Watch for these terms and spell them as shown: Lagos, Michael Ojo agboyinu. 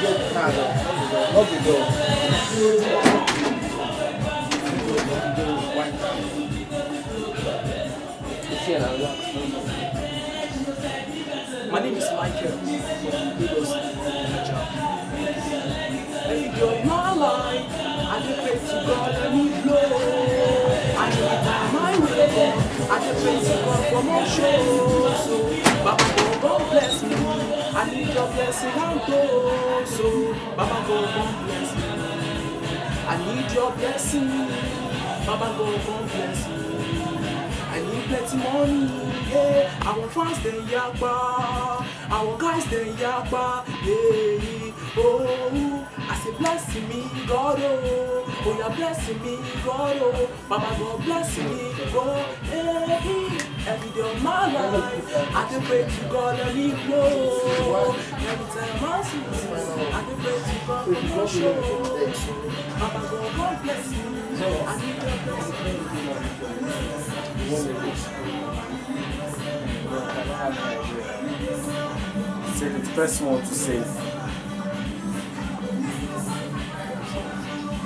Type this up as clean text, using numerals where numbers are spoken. My name is Michael from Lagos, Nigeria. Every day of my life, I just pray to God and He knows. I do it my way. I just pray to God for more shows. So, Baba God bless me. I need your blessing and go. So, Baba God bless me. I need your blessing. Baba God bless me. I need plenty money, yeah. Our fans they yakba, our guys they yakba, yeah. Oh, I say blessing me, God, oh, you're blessing me, God, oh, Baba God bless me, God, hey. Every day of my life, I can pray to God and He knows. Every time I see you, I can pray to God and He knows. Baba God bless me, I need your blessing. It's the first one to save.